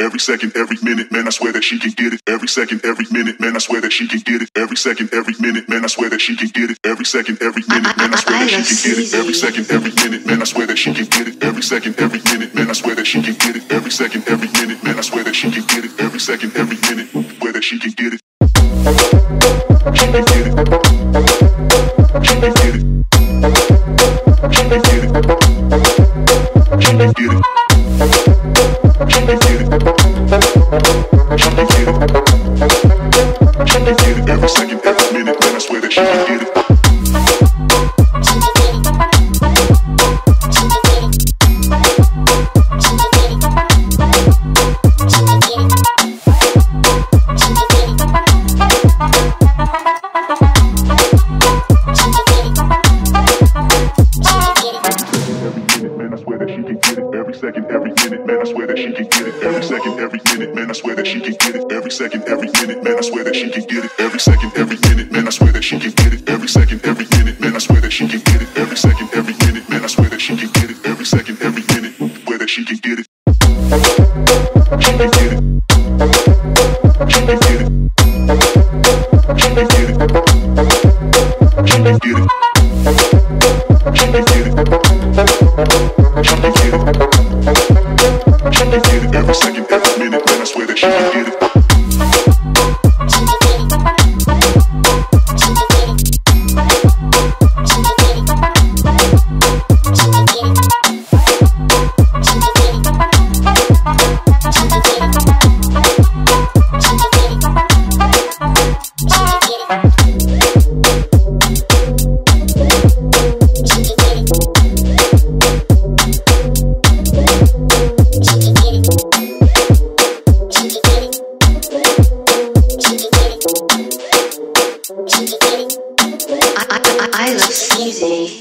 Every second, every minute, man, I swear that she can get it. Every second, every minute, man, I swear that she can get it. Every second, every minute, man, I swear that she can get it. Every second, every minute, man, I swear that she can get it. Every second, every minute, man, I swear that she can get it. Every second, every minute, man, I swear that she can get it. Every second, every minute, man, I swear that she can get it. Every second, every minute, swear that she can get it. She can get it. She can get it. She can get it. She can get it. She can get it. Every second, every minute, man, I swear that she can get it. Easy.